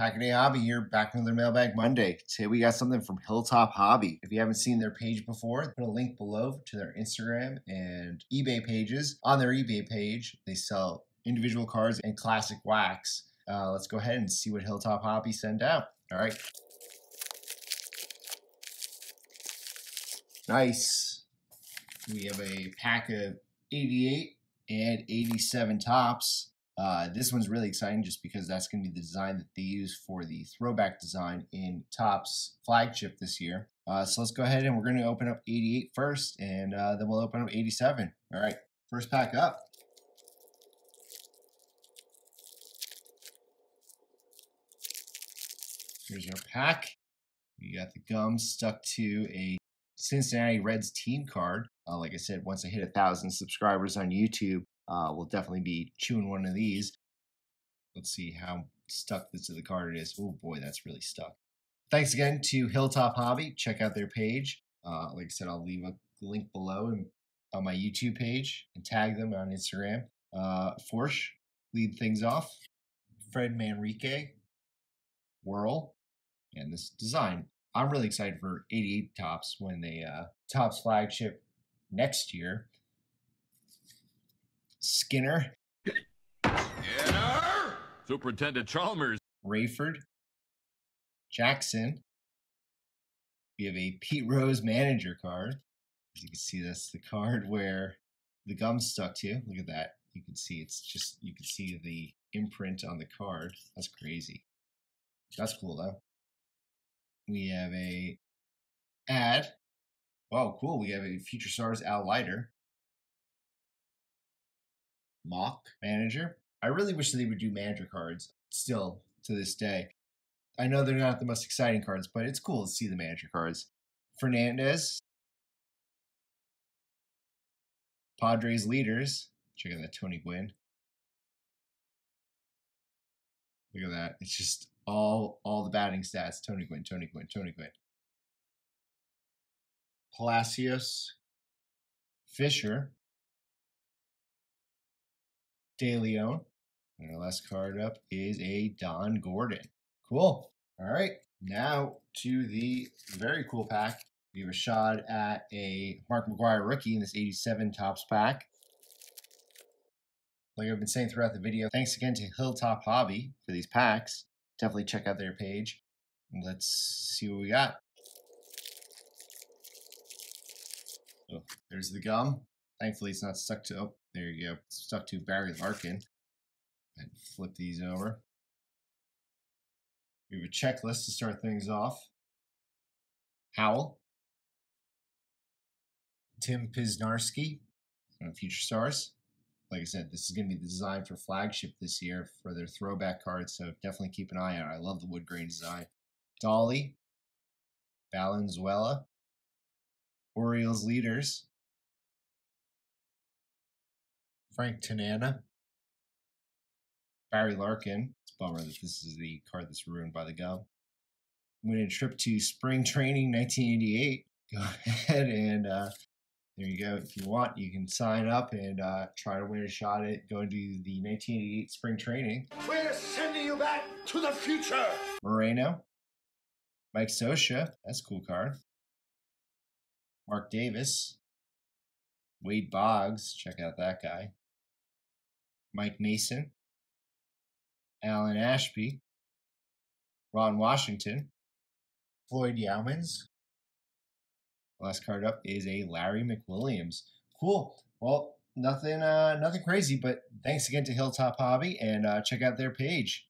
Pack a Day Hobby here, back with another Mailbag Monday. Today we got something from Hilltopp Hobby. If you haven't seen their page before, put a link below to their Instagram and eBay pages. On their eBay page, they sell individual cards and classic wax. Let's go ahead and see what Hilltopp Hobby sent out. All right. Nice. We have a pack of 88 and 87 Topps. This one's really exciting just because that's going to be the design that they use for the throwback design in Topps flagship this year. So let's go ahead and we're going to open up 88 first, and then we'll open up 87. All right, first pack up. Here's our pack. We got the gum stuck to a Cincinnati Reds team card. Like I said, once I hit 1,000 subscribers on YouTube, we'll definitely be chewing one of these. Let's see how stuck this to the card it is. Oh boy, that's really stuck. Thanks again to Hilltopp Hobby. Check out their page. Like I said, I'll leave a link below and on my YouTube page and tag them on Instagram. Forsh, lead things off. Fred Manrique, Whirl, and this design. I'm really excited for 88 Topps when they Topps flagship next year. Skinner. Skinner! Superintendent Chalmers. Rayford. Jackson. We have a Pete Rose manager card. As you can see, that's the card where the gum's stuck to. Look at that. You can see it's just, you can see the imprint on the card. That's crazy. That's cool though. We have a ad. Wow, cool. We have a Future Stars Al Leiter. Mock manager. I really wish they would do manager cards still to this day. I know they're not the most exciting cards, but it's cool to see the manager cards. Fernandez. Padres leaders. Check out that Tony Gwynn. Look at that. It's just all the batting stats. Tony Gwynn, Tony Gwynn, Tony Gwynn. Palacios. Fisher. De Leon. And our last card up is a Don Gordon. Cool. All right. Now to the very cool pack. We have a shot at a Mark McGuire rookie in this 87 Topps pack. Like I've been saying throughout the video, thanks again to Hilltopp Hobby for these packs. Definitely check out their page. Let's see what we got. Oh, there's the gum. Thankfully, it's not stuck to... Oh, there you go. It's stuck to Barry Larkin. And flip these over. We have a checklist to start things off. Howell. Tim Piznarski. Future Stars. Like I said, this is going to be the design for flagship this year for their throwback cards, so definitely keep an eye out. I love the wood grain design. Dolly. Valenzuela. Orioles leaders. Frank Tanana, Barry Larkin. It's a bummer that this is the card that's ruined by the gum. Went a trip to spring training 1988. Go ahead and there you go. If you want, you can sign up and try to win a shot at going to the 1988 spring training. We're sending you back to the future. Moreno, Mike Socia. That's a cool card. Mark Davis, Wade Boggs. Check out that guy. Mike Mason, Alan Ashby, Ron Washington, Floyd Yowmans. Last card up is a Larry McWilliams. Cool. Well, nothing crazy, but thanks again to Hilltopp Hobby, and check out their page.